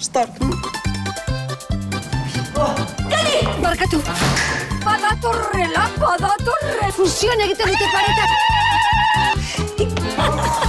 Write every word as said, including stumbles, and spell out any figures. Start. Dale! Marca tu. Padato re la, padato re. Fusiona, que te lo te pareta.